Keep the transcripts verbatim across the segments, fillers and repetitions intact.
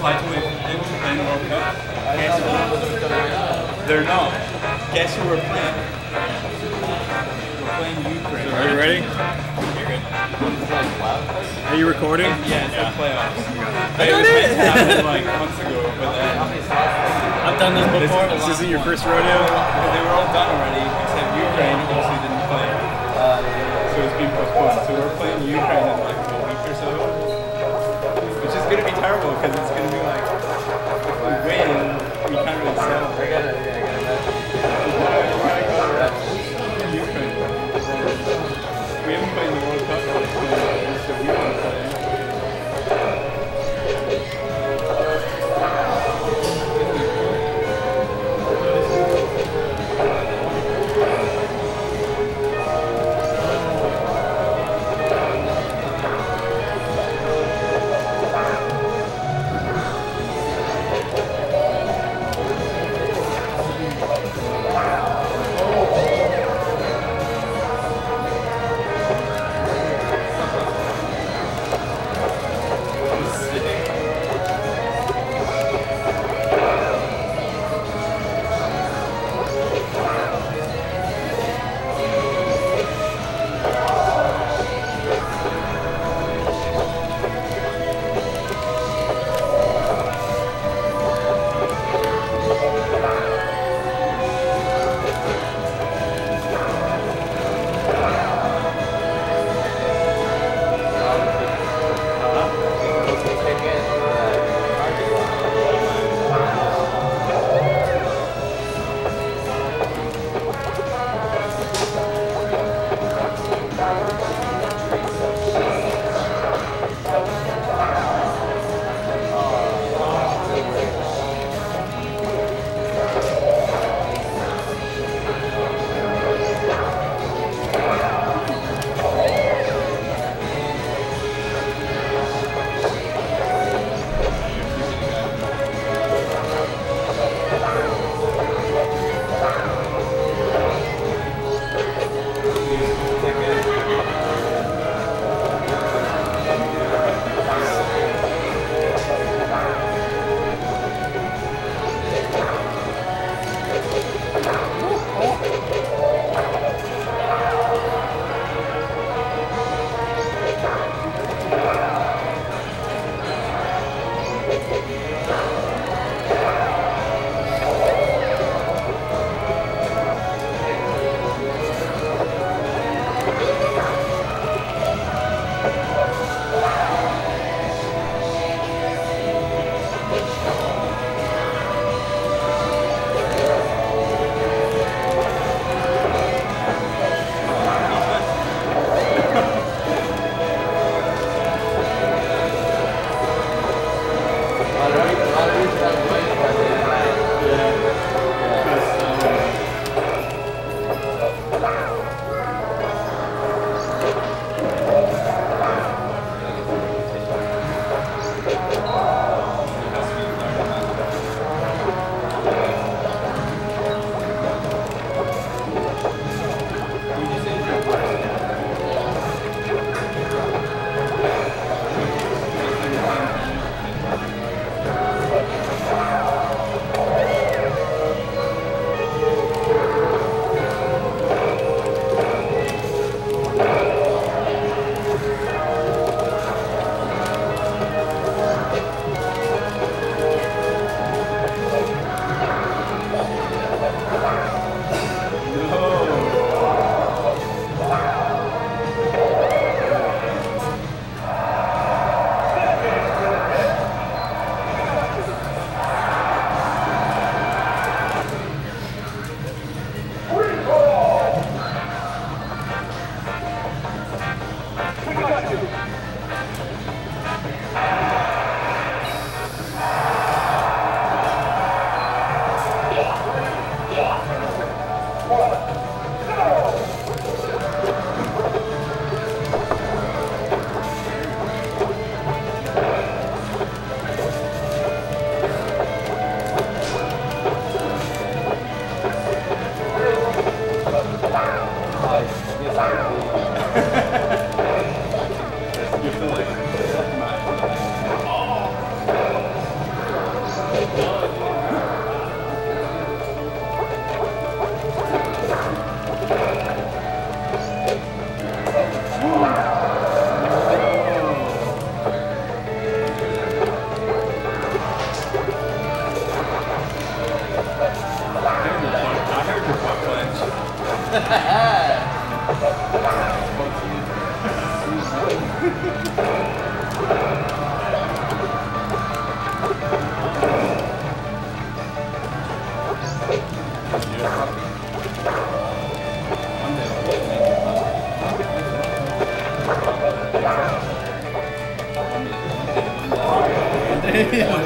fight with them in the World Cup? Guess who? They're not. Guess who we're playing? We're playing Ukraine. So are you ready? You're good. Are you recording? Yeah, it's yeah. the playoffs. They were happened like months ago, but then I've done this before. This, this isn't your first rodeo? They were all done already, except Ukraine obviously didn't play. So it's being postponed. So we're playing Ukraine in like a week or so. Which is going to be terrible because it's going to be like, if we win, we can't really celebrate. I got it, yeah, I got it. Ukraine. We haven't played the World Cup, so we want to play. That's a good feeling. Oh.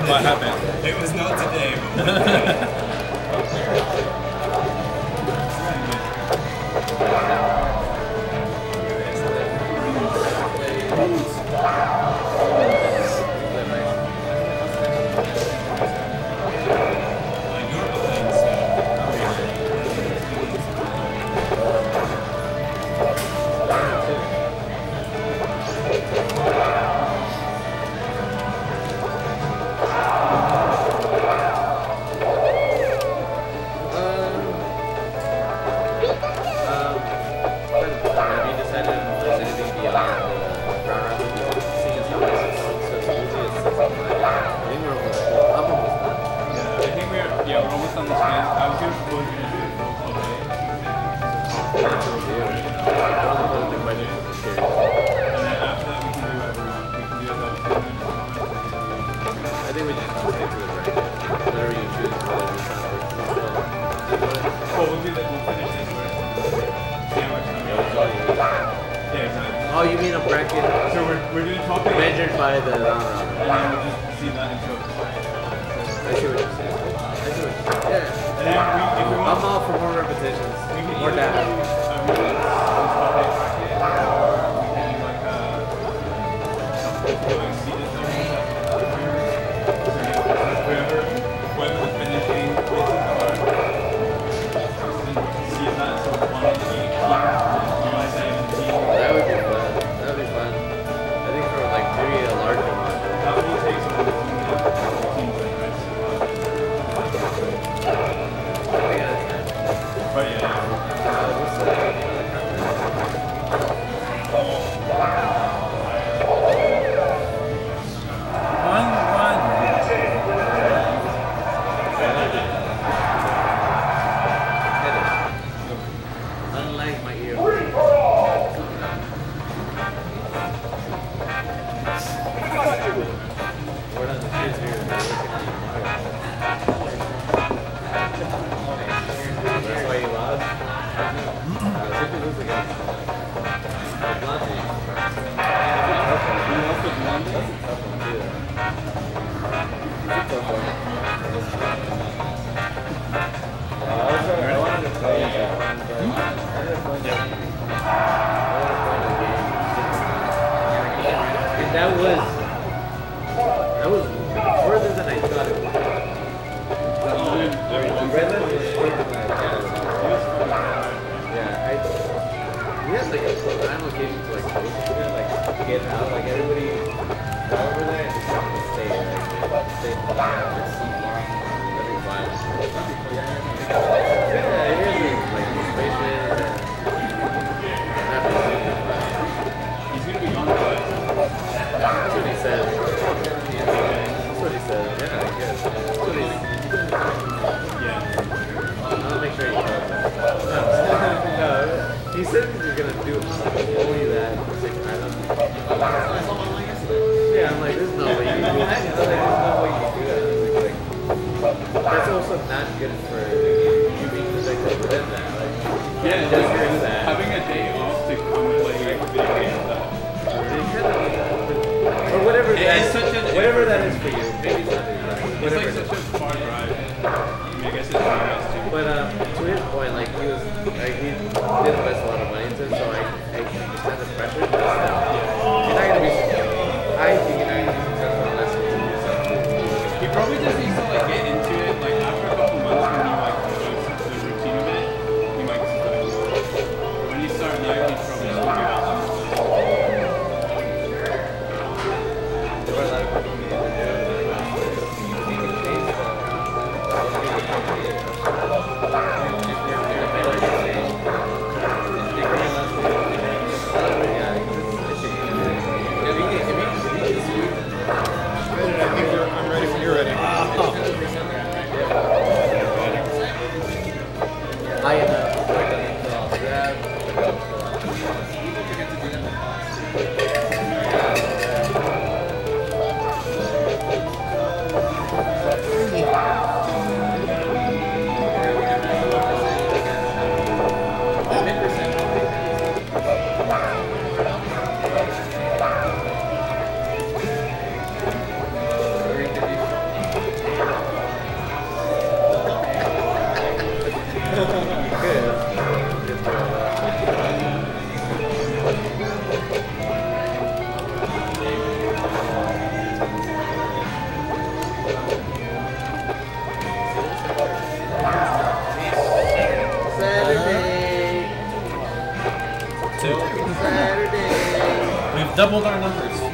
What happened? It was not today. Oh, you mean a bracket? So we're, we're doing topics measured by the... Uh, and then we'll just see that and go. I see what you're saying. I see what you're saying. Yeah. And then we, if we want, I'm all for more repetitions. We can more data. I mean, it's a topic bracket, or we can do like a... Going see this over here. Whoever, whoever's finishing with the car, see if that's sort of one of the key. That was, that was further than I thought it was. The red light was shorter than I thought. Yeah, I we had like a time location to like, like get out, like everybody got over there and just stayed like, stayed for the after seat long, every five or something. Yeah, here's like motivation and after he's gonna be on the bus. That's what he said. That's what he said. Yeah, I guess. That's what he said. Yeah. I'll, I'll make sure you know that. No. He said that you're going to do only that for six items. Yeah, I'm like, there's no way you do that. There's no way you do that. That's also not good for you being productive within that. Like, yeah, just doing that. Having a day off to come play a video game stuff. Or whatever it that is, such a, whatever that is for you. Maybe it's not exactly. It's like such a far drive. I guess it's far drive too. But um, to his point, like he was, like he did invest a lot of money into it, so I, I understand the pressure. But still, you're not gonna be successful. I think you're not gonna be successful unless you do something. He probably just needs to like get into it. Like after a couple months, when you like knows the routine of it, you might just like, when you start now, you probably just figure out. Like, I don't know. Saturday. We've doubled our numbers.